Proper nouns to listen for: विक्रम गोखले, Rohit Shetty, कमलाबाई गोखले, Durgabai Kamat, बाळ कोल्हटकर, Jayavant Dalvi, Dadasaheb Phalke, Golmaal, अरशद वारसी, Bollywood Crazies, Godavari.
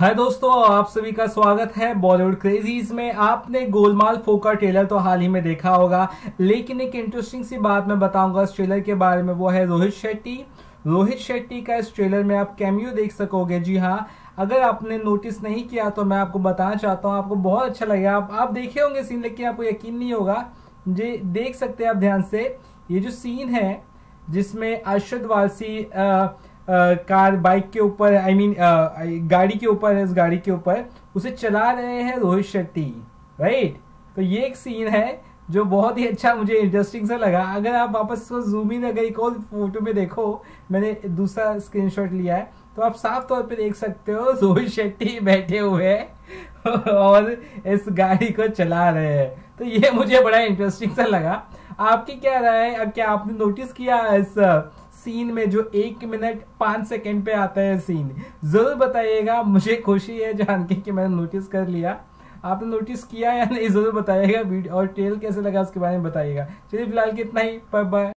हाय दोस्तों, आप सभी का स्वागत है बॉलीवुड क्रेजीज में। आपने गोलमाल 4 का ट्रेलर तो हाल ही में देखा होगा, लेकिन एक इंटरेस्टिंग सी बात मैं बताऊंगा इस ट्रेलर के बारे में, वो है रोहित शेट्टी का इस ट्रेलर में आप कैमियो देख सकोगे। जी हाँ, अगर आपने नोटिस नहीं किया तो मैं आपको बताना चाहता हूँ, आपको बहुत अच्छा लगेगा। आप देखे होंगे सीन, लेकिन आपको यकीन नहीं होगा। ये देख सकते हैं आप ध्यान से, ये जो सीन है जिसमें अरशद वारसी गाड़ी के ऊपर उसे चला रहे हैं रोहित शेट्टी, राइट। तो ये एक सीन है जो बहुत ही अच्छा, मुझे इंटरेस्टिंग सा लगा। अगर आप वापस इसको जूम इन अगर एक और फोटो में देखो, मैंने दूसरा स्क्रीनशॉट लिया है, तो आप साफ तौर पे देख सकते हो रोहित शेट्टी बैठे हुए हैं और इस गाड़ी को चला रहे हैं। तो ये मुझे बड़ा इंटरेस्टिंग सा लगा। आपकी क्या राय है, क्या आपने नोटिस किया इस सीन में जो 1 मिनट 5 सेकंड पे आता है सीन? जरूर बताइएगा, मुझे खुशी है जान के कि मैंने नोटिस कर लिया। आपने नोटिस किया या नहीं जरूर बताइएगा, और ट्रेल कैसे लगा उसके बारे में बताइएगा। चलिए फिलहाल के इतना ही, बाय बाय।